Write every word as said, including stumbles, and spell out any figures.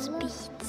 speed.